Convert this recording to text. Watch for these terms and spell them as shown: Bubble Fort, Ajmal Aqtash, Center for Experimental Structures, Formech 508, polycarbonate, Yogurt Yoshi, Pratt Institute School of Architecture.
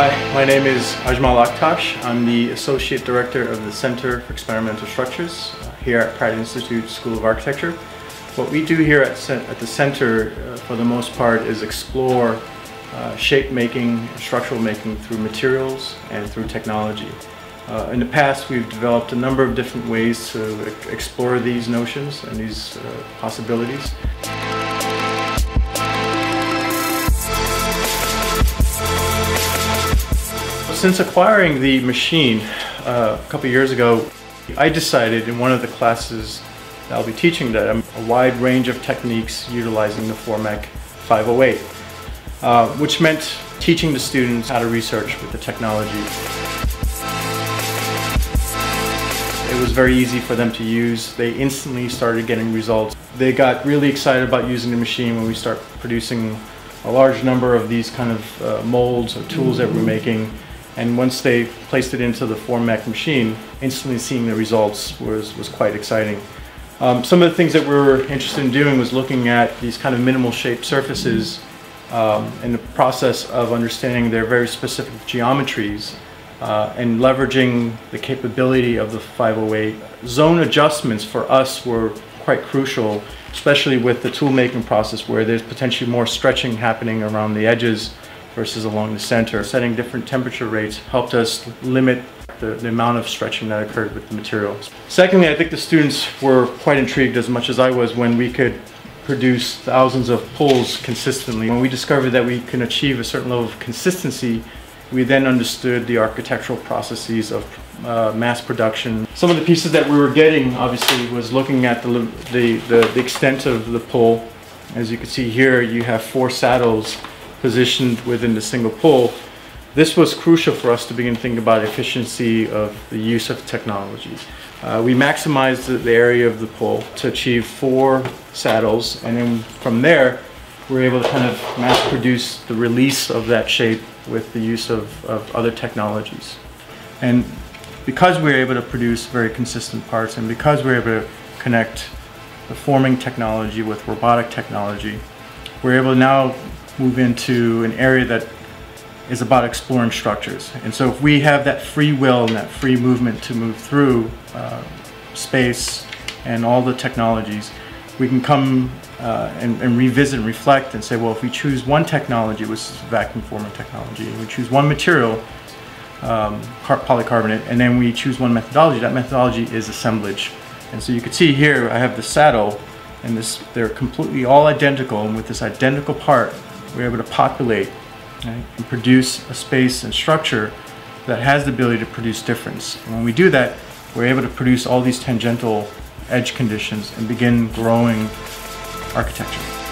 Hi, my name is Ajmal Aqtash. I'm the Associate Director of the Center for Experimental Structures here at Pratt Institute School of Architecture. What we do here at the Center, for the most part, is explore shape making, structural making through materials and through technology. In the past, we've developed a number of different ways to explore these notions and these possibilities. Since acquiring the machine a couple years ago, I decided in one of the classes that I'll be teaching that a wide range of techniques utilizing the Formech 508, which meant teaching the students how to research with the technology. It was very easy for them to use. They instantly started getting results. They got really excited about using the machine when we start producing a large number of these kind of molds or tools that we're making. And once they placed it into the Formech machine, instantly seeing the results was quite exciting. Some of the things that we were interested in doing was looking at these kind of minimal shaped surfaces in the process of understanding their very specific geometries. And leveraging the capability of the 508. Zone adjustments for us were quite crucial, especially with the tool making process where there's potentially more stretching happening around the edges versus along the center. Setting different temperature rates helped us limit the amount of stretching that occurred with the materials. Secondly, I think the students were quite intrigued as much as I was when we could produce thousands of pulls consistently. When we discovered that we can achieve a certain level of consistency, we then understood the architectural processes of mass production. Some of the pieces that we were getting, obviously, was looking at the extent of the pull. As you can see here, you have four saddles positioned within the single pull. This was crucial for us to begin thinking about efficiency of the use of technology. We maximized the area of the pull to achieve four saddles, and then from there, we're able to kind of mass produce the release of that shape with the use of other technologies. And because we're able to produce very consistent parts and because we're able to connect the forming technology with robotic technology, we're able to now move into an area that is about exploring structures. And so if we have that free will and that free movement to move through space and all the technologies, we can come and revisit and reflect and say, well, if we choose one technology, which is vacuum forming technology, and we choose one material, polycarbonate, and then we choose one methodology, that methodology is assemblage. And so you can see here, I have the saddle, and they're completely all identical, and with this identical part, we're able to populate and produce a space and structure that has the ability to produce difference. And when we do that, we're able to produce all these tangential edge conditions and begin growing architecture.